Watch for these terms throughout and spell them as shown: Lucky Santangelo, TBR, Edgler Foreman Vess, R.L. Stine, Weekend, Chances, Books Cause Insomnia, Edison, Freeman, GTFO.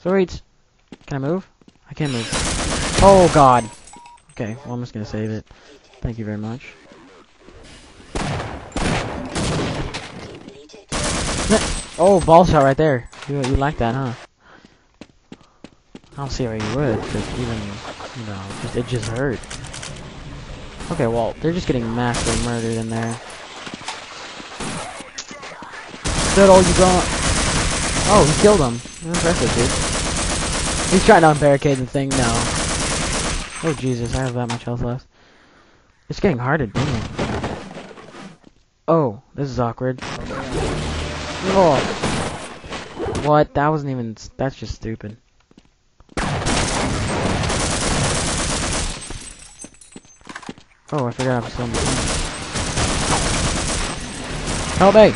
So wait, can I move? I can't move. Oh god. Okay, well I'm just gonna save it. Thank you very much. Oh, ball shot right there. You like that, huh? I don't see why you would, because even, you know, it just hurt. Okay, well, they're just getting massively murdered in there. Good old you going. Oh, he killed him. Impressive, dude. He's trying to unbarricade the thing now. Oh, Jesus, I have that much health left. It's getting harder, dang it. Oh, this is awkward. Oh. What? That wasn't even... That's just stupid. Oh, I forgot I'm still in the game. Help me!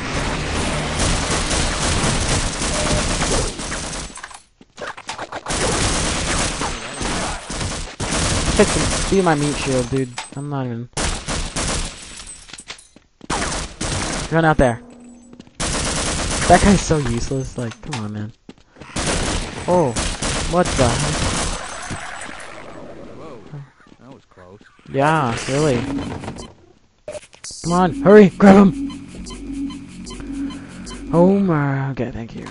Be my meat shield, dude. I'm not even... Run out there. That guy's so useless. Like, come on, man. Oh, what the heck? Whoa, that was close. Yeah, really. Come on, hurry, grab him. Oh my. Okay, thank you.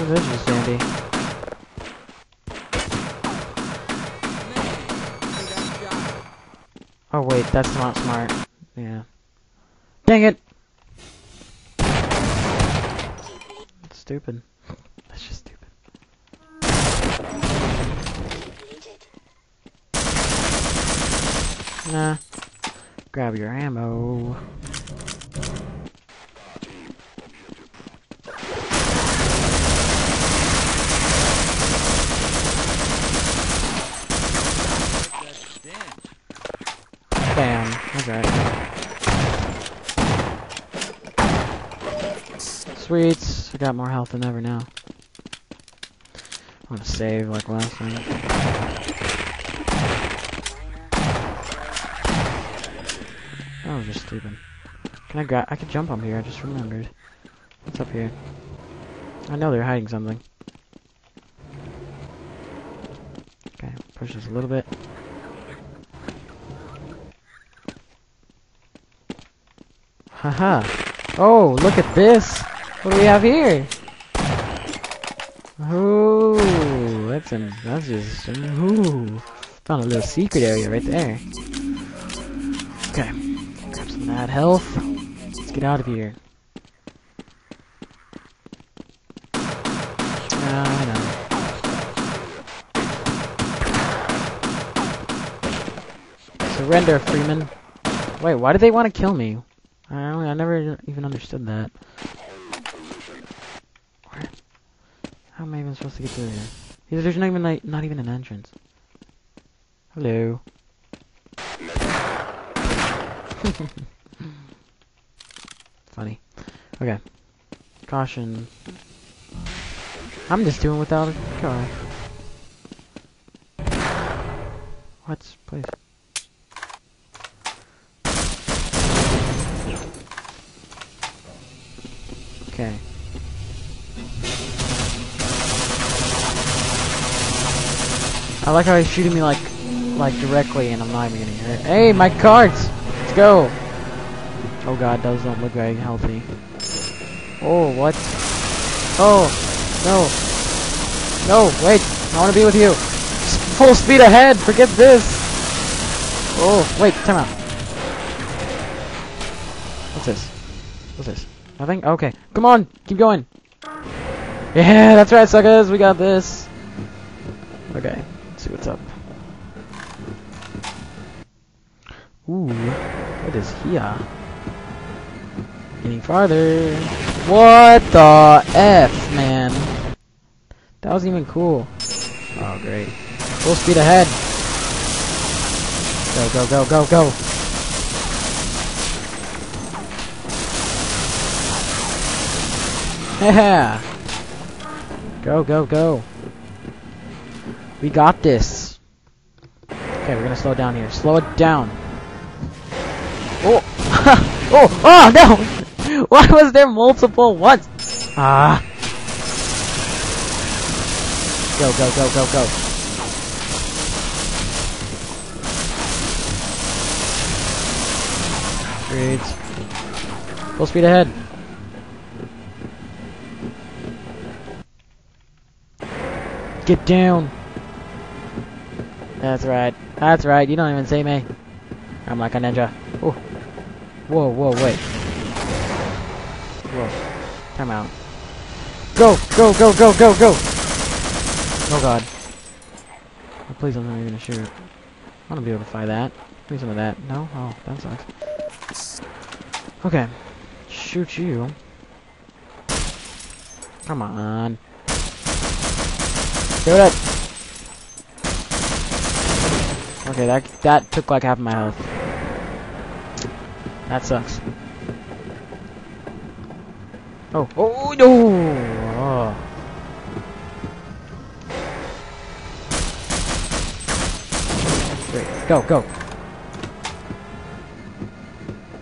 Oh, this is dandy. Oh wait, that's not smart. Yeah. Dang it! That's stupid. That's just stupid. Nah. Grab your ammo. Bam. Okay. Sweet. I got more health than ever now. I'm gonna save like last time. That was just stupid. Can I grab? I could jump up here. I just remembered. What's up here? I know they're hiding something. Okay. Push this a little bit. Haha. Oh, look at this. What do we have here? Ooh, that's just, ooh. Found a little secret area right there. Okay, grab some of that health. Let's get out of here. No. Surrender, Freeman. Wait, why do they want to kill me? I never even understood that. Where? How am I even supposed to get through here? There's not even like an entrance. Hello. Funny. Okay. Caution. I'm just doing without a car. What's please? Okay. I like how he's shooting me like directly, and I'm not even getting hurt. Hey, my cards! Let's go! Oh god, those don't look very healthy. Oh, what? Oh, no. No, wait! I want to be with you! Full speed ahead! Forget this! Oh, wait, time out. What's this? What's this? Nothing? Okay. Come on! Keep going! Yeah, that's right, suckers! We got this! Okay. Let's see what's up. Ooh. What is here? Getting farther. What the F, man? That wasn't even cool. Oh, great. Full speed ahead! Go, go, go, go, go! Yeah! Go, go, go! We got this! Okay, we're gonna slow down here. Slow it down! Oh! Oh! Oh, no! Why was there multiple ones? Ah. Go, go, go, go, go. Great. Full speed ahead. Get down. That's right. That's right. You don't even see me. I'm like a ninja. Oh. Whoa, whoa, wait. Whoa. Time out. Go, go, go, go, go, go. Oh god. Oh, please, I'm not even gonna shoot. I wanna be able to fly that. Give me some of that. No? Oh, that sucks. Okay. Shoot you. Come on. Do it. Okay, that took like half of my health. That sucks. Oh, oh no! Oh. Go, go.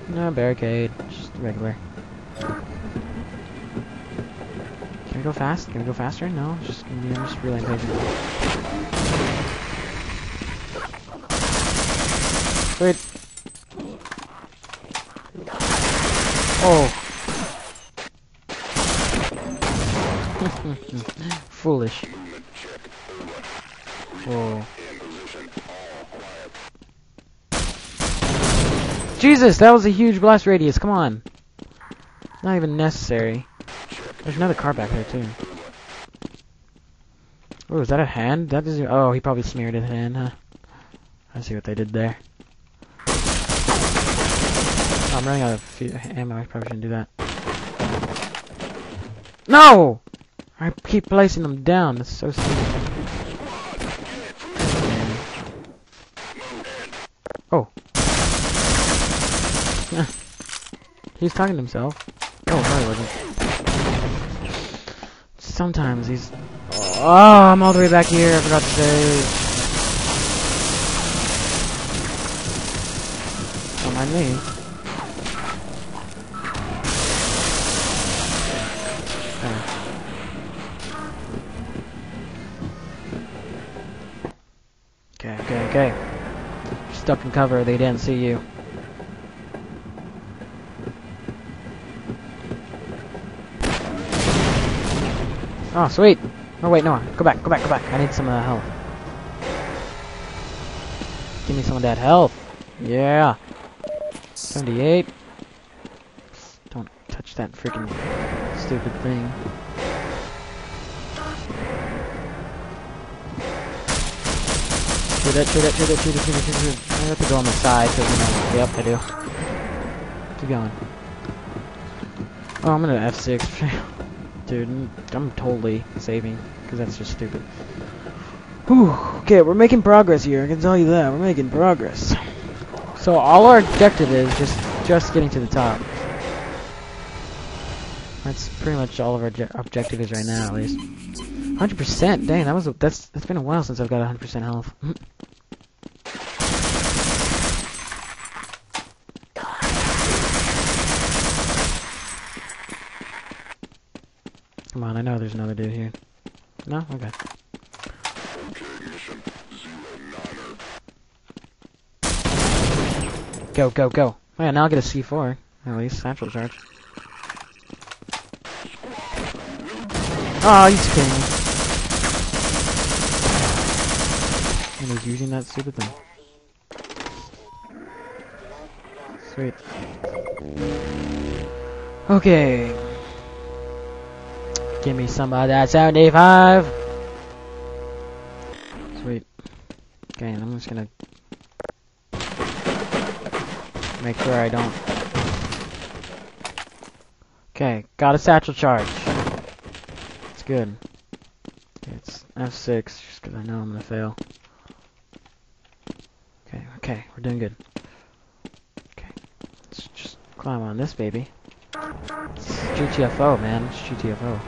No barricade, just regular. Can we go fast? Can we go faster? No, it's just gonna be, I'm just really impatient. Wait. Oh. Foolish. Whoa. Jesus, that was a huge blast radius. Come on. Not even necessary. There's another car back there, too. Oh, is that a hand? That doesn't. Oh, he probably smeared his hand, huh? I see what they did there. Oh, I'm running out of ammo. I probably shouldn't do that. No! I keep placing them down. That's so stupid. Oh. He's talking to himself. Oh, no, he wasn't. Sometimes he's... Oh, I'm all the way back here. I forgot to save. Don't mind me. Okay, okay, okay. Stuck in cover. They didn't see you. Oh, sweet! Oh, wait, no. Go back, go back, go back. I need some of that health. Give me some of that health. Yeah! 78. Don't touch that freaking stupid thing. Shoot it, shoot it, shoot it, shoot it, shoot it, shoot it. I have to go on the side, so you know. Yep, I do. Keep going. Oh, I'm gonna F6. Dude, I'm totally saving, because that's just stupid. Whew, okay, we're making progress here, I can tell you that, we're making progress. So all our objective is just getting to the top. That's pretty much all of our objective is right now, at least. 100%, dang, that was that's been a while since I've got 100% health. Come on, I know there's another dude here. No? Okay. Go, go, go. Oh yeah, now I'll get a C4. At least, satchel charge. Oh, he's kidding me. And he's using that stupid thing. Sweet. Okay. Give me some of that 75! Sweet. Okay, I'm just gonna... make sure I don't... Okay, got a satchel charge. It's good. It's F6, just because I know I'm gonna fail. Okay, okay, we're doing good. Okay, let's just climb on this baby. It's GTFO, man. It's GTFO.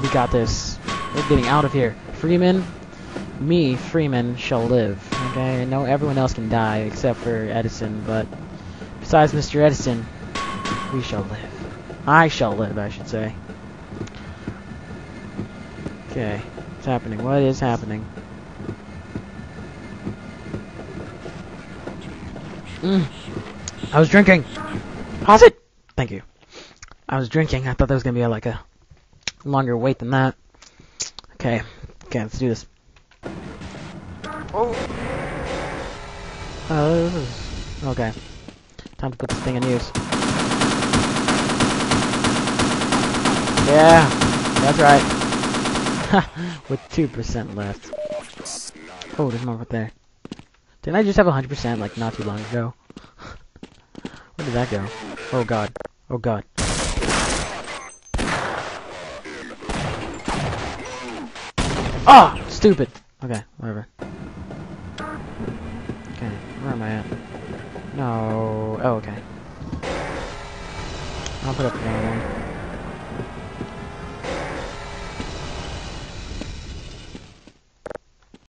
We got this. We're getting out of here. Freeman, me, Freeman, shall live. Okay, I know everyone else can die except for Edison, but besides Mr. Edison, we shall live. I shall live, I should say. Okay, what's happening? What is happening? I was drinking! Pause it! Thank you. I was drinking. I thought there was gonna be like a longer wait than that. Okay. Okay, let's do this. Oh! Okay. Time to put this thing in use. Yeah! That's right. Ha! With 2% left. Oh, there's more up there. Didn't I just have 100% like not too long ago? Where did that go? Oh god. Oh god. Ah! Oh, stupid! Okay, whatever. Okay, where am I at? No. Oh, okay. I'll put up another one.